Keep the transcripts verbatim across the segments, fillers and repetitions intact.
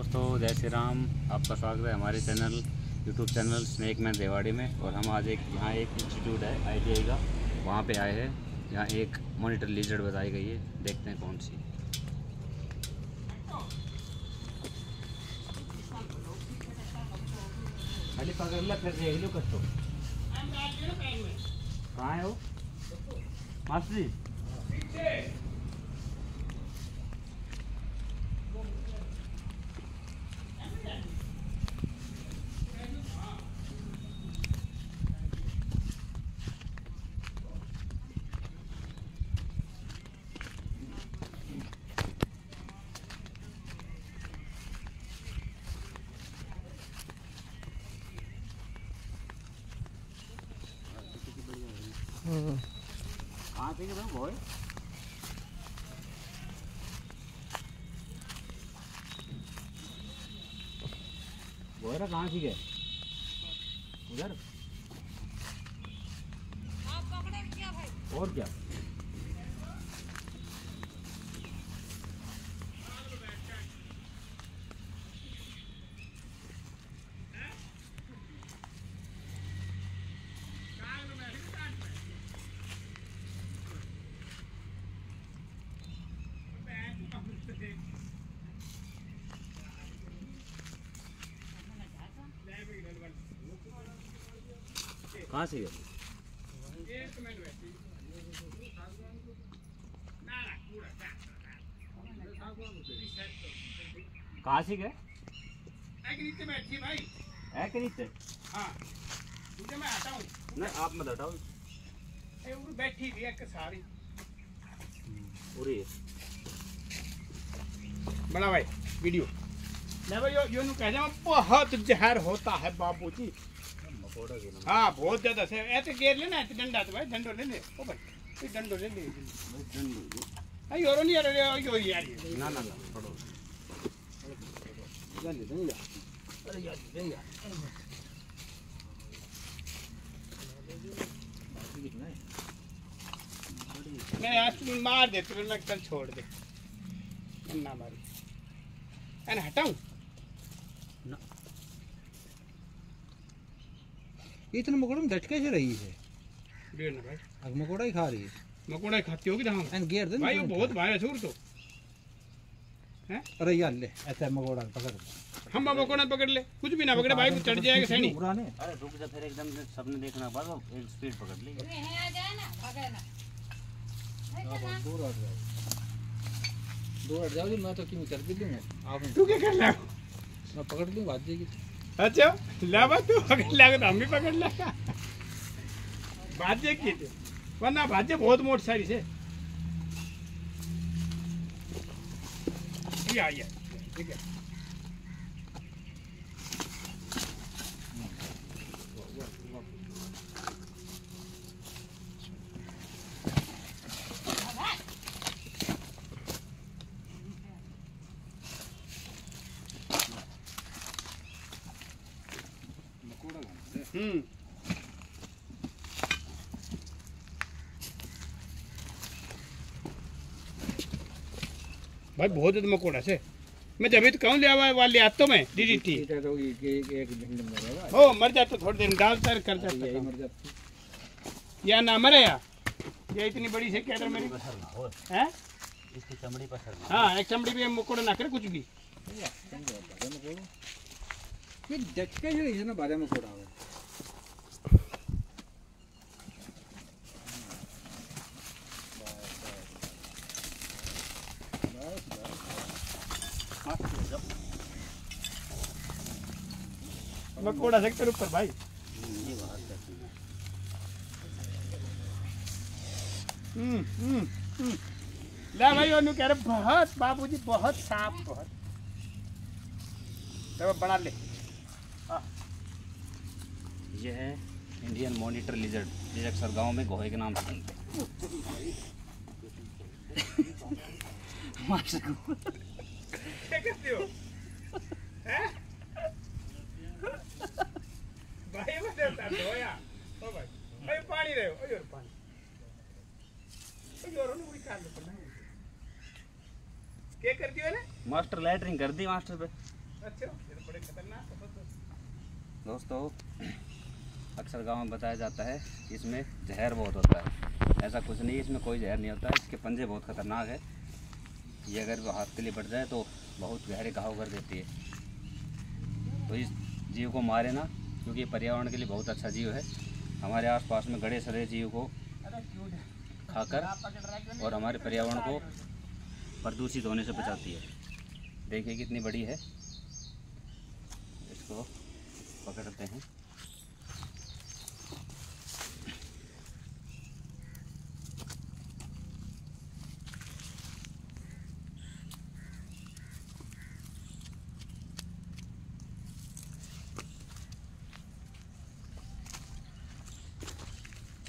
दोस्तों, जय श्री राम। आपका स्वागत है हमारे channel YouTube channel snake man Rewari में। और हम आज एक यहाँ एक इंस्टीट्यूट है आई टी आई का, वहाँ पे आए हैं। यहाँ एक मॉनिटर लिजर्ड बताई गई है, देखते हैं कौन सी। अरे पकड़ लो, फिर देख लो कट्टो कहाँ है वो मास्टर जी। कहाँ पे गए बॉय? बॉय रा कहाँ थी गए? उधर? आप पकड़े क्या भाई? और क्या? कहाँ से कहाँ से गए? नहीं आप मत हटाओ, बैठी थी एक सारी पूरी बड़ा भाई वीडियो मैं भाई यो यो नु कह जा बहुत जहर होता है बाबूजी। हाँ बहुत ज्यादा से ए तो गेर लेना, तो डंडा तो भाई डंडो ले ले ओ भाई, ये डंडो ले ले डंडो। अरे योरो नहीं अरे यो यार ना ना ना छोड़ो जाने दे यार। अरे यार दे यार मैं आज मार दे तेरे लगता छोड़ दे ना मारी हटाऊं ना। इतने मकोड़ों में झटके से रही है भाई, अब मकोड़ा ही खा रही है। मकोड़ा ही खाती होगी भाई, वो बहुत भाई है तो है। अरे यार ले ऐसा मकोड़ा पकड़, हम मकोड़ा पकड़ ले, कुछ भी ना पकड़े भाई, कुछ चढ़ जाएगा सही। अरे रुक जा फिर एकदम से सबने देखना बाद एक स्पीड पकड़ ले। दो हट जाओ जी, मैं तो क्यों कर भी लूंगा, आप तू क्या कर ले मैं पकड़ लूं बात जी की। अच्छा ले बा तू पकड़ ले तो हम भी पकड़ ले बात जी की, वरना बात जी बहुत मोट सारी से। ये आ गया ठीक है, भाई बहुत ज्यादा मकोड़ा से मैं जब भी तो कहूँ लिया वाले आता मैं दीदी थी हो मर जाता थोड़ी देर में डालता कर जाता या ना मरे या ये इतनी बड़ी से कैदर मेरी है इसकी चमड़ी पसर। हाँ एक चमड़ी पे मकोड़ा ना करे कुछ भी, ये डटके जो है ना बारे में मकोड़ा मकोड़ा सेक्टर ऊपर भाई। हम्म हम्म हम्म ले भाई वो कह रहे बहुत बाबूजी बहुत साफ बहुत तो बना ले। ये है इंडियन मॉनिटर लिजर्ड, जिसे अक्सर गाँव में गोहे के नाम से जानते हैं। भाई वो देता धोया ओ भाई भाई पानी रहे ओ यार पानी ओ यार उन्होंने पूरी कांड पर नहीं क्या कर दिया ना मास्टर, लैटरिंग कर दी मास्टर पे। अच्छा, ये तो बड़े खतरनाक है दोस्तों। अक्सर गाँव में बताया जाता है कि इसमें जहर बहुत होता है, ऐसा कुछ नहीं है, इसमें कोई जहर नहीं होता है। इसके पंजे बहुत खतरनाक है, ये अगर वो हाथ के लिए बढ़ जाए तो बहुत गहरे घाव कर देती है। तो इस जीव को मारे ना, क्योंकि पर्यावरण के लिए बहुत अच्छा जीव है। हमारे आसपास में गड़े सड़े जीव को खाकर और हमारे पर्यावरण को प्रदूषित होने से बचाती है। देखिए कितनी बड़ी है, इसको पकड़ते हैं।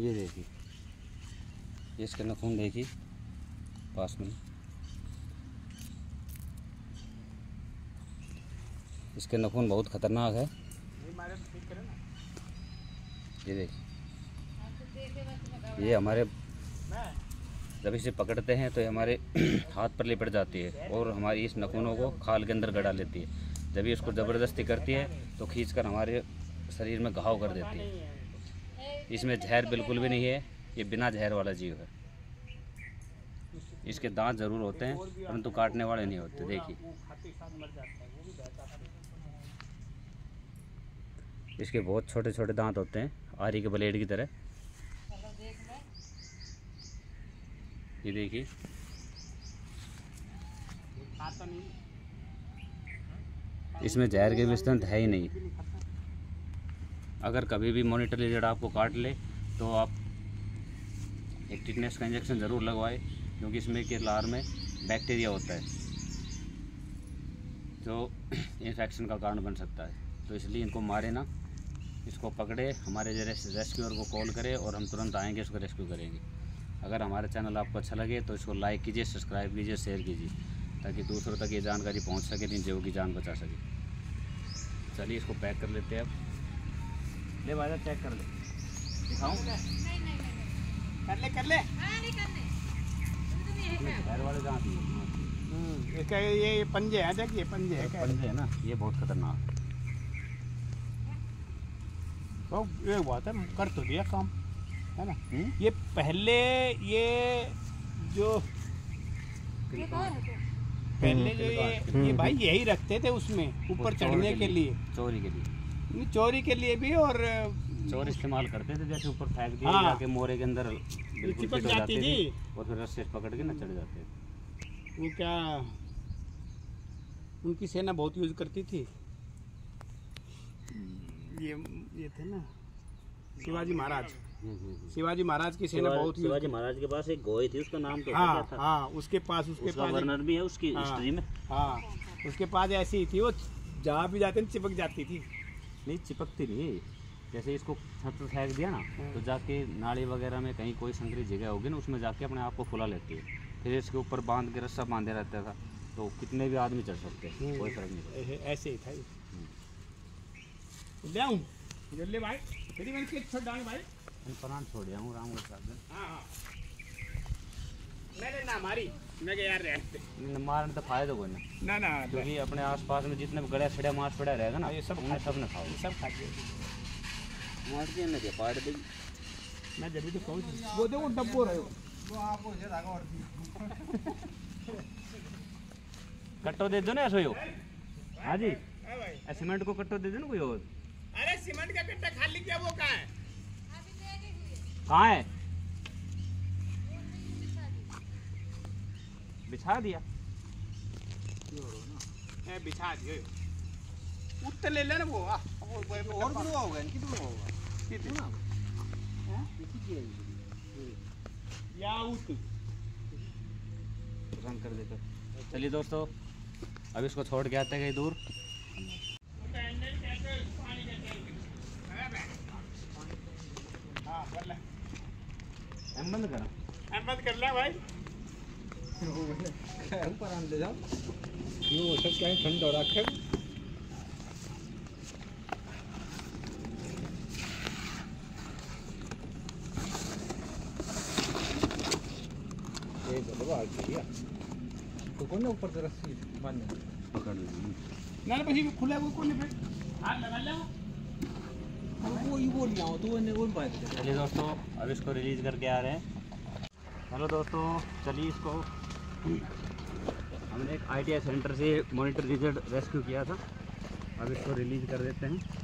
ये देखिए इसका नाखून, देखिए पास में इसके नाखून बहुत खतरनाक है। ये देखिए, ये हमारे जब इसे पकड़ते हैं तो ये हमारे हाथ पर लिपट जाती है और हमारी इस नाखूनों को खाल के अंदर गड़ा लेती है। जब ये इसको ज़बरदस्ती करती है तो खींचकर हमारे शरीर में घाव कर देती है। इसमें जहर बिल्कुल भी नहीं है, ये बिना जहर वाला जीव है। इसके दांत ज़रूर होते हैं परंतु काटने वाले नहीं होते। देखिए इसके बहुत छोटे छोटे दांत होते हैं, आरी के ब्लेड की तरह। ये देखिए, इसमें जहर के विस्तृत है ही नहीं। अगर कभी भी मॉनिटर लिजर्ड आपको काट ले तो आप एक टिटनेस का इंजेक्शन ज़रूर लगवाएं, क्योंकि इसमें के लार में बैक्टीरिया होता है जो इन्फेक्शन का कारण बन सकता है। तो इसलिए इनको मारे ना, इसको पकड़े, हमारे रेस्क्यूअर को कॉल करें और हम तुरंत आएंगे, इसको रेस्क्यू करेंगे। अगर हमारा चैनल आपको अच्छा लगे तो इसको लाइक कीजिए, सब्सक्राइब कीजिए, शेयर कीजिए, ताकि दूसरों तक ये जानकारी पहुँच सके, इन जीवों की जान बचा सके। चलिए इसको पैक कर लेते हैं। अब ले बाजा, चेक कर ले, दिखाऊं? नहीं नहीं नहीं कर ले कर ले हाँ नहीं कर ले घर वाले जहाँ थी। हम्म इसका ये ये पंजे हैं, देख ये पंजे हैं, पंजे है ना, ये बहुत खतरनाक। तो ये बात है, कर तो लिया काम है ना। ये पहले ये जो पहले जो ये भाई यही रखते थे उसमें ऊपर चढ़ने के लिए, चोरी के लिए, चोरी के लिए भी, और चोर इस्तेमाल करते थे। जैसे ऊपर फेंक दिया जाके मोरे के अंदर बिल्कुल जाती थी और फिर रस्से पकड़ के ना चढ़ जाते थे। वो क्या उनकी सेना बहुत यूज करती थी, ये ये थे ना शिवाजी महाराज, शिवाजी महाराज की सेना बहुत। शिवाजी महाराज के पास एक गोई थी, उसका नाम तो हाँ हाँ उसके पास उसके पास वर्णन भी है उसकी हिस्ट्री में। हाँ उसके पास ऐसी ही थी, वो जहाँ भी जाते चिपक जाती थी। नहीं चिपकती नहीं, जैसे इसको छत पर फेंक दिया ना तो जाके नाली वगैरह में कहीं कोई संकरी जगह होगी ना, उसमें जाके अपने आप को फुला लेती है। फिर इसके ऊपर बांध के रस्सा बांधे रहता था, तो कितने भी आदमी चढ़ सकते हैं, कोई फर्क नहीं पड़ता। ऐसे ही था। ले आऊँ ले भाई, तेरी मैंने किस छोड़ डांग भाई, मैं परान छोड़ दिया हूँ राम के साथ। हाँ हाँ मैंने ना मारी, मैं यार रहते मारने तो फायदा होगा ना ना ना क्योंकि अपने आसपास में जितने गड़ा सड़ा मांस पड़ा रहेगा ना, ये सब उन्हें सब ना खाओ, सब खा के मार के ना क्या पार्ट दे। मैं जब भी तो कहूँ वो देखो डब्बो रहे हो, वो आपको जो लगा और कट्टो दे दो ना ऐसे हो। हाँ जी सीमेंट को कट्टो दे दो ना कोई और। अरे सीमेंट का कट्टा खाली क्या, वो कहाँ है, कहाँ है, बिछा दिया ना, बिछा दिया उत्तर ले लेना वो आ, और दूर होगा इनकी दूर होगा कितना या उत्तर रंग कर देता। चलिए दोस्तों अब इसको छोड़ के आते हैं कहीं दूर। हम बंद करा, हम बंद कर ले भाई, ऊपर आने दे जाओ, ये सब क्या ठंड हो रखा है। ये तो बाहर गया, तो कौन ऊपर से रस्सी बांध पकड़ ली। ना ना पीछे खुला वो कौन है हाथ लगा ले वो ये बोल रहा हूं तो वो बोल बात है। चलिए दोस्तों अब इसको रिलीज करके आ रहे हैं। हेलो दोस्तों चलिए इसको हमने एक आईटीआई सेंटर से मॉनिटर लिज़र्ड रेस्क्यू किया था, अब इसको रिलीज कर देते हैं।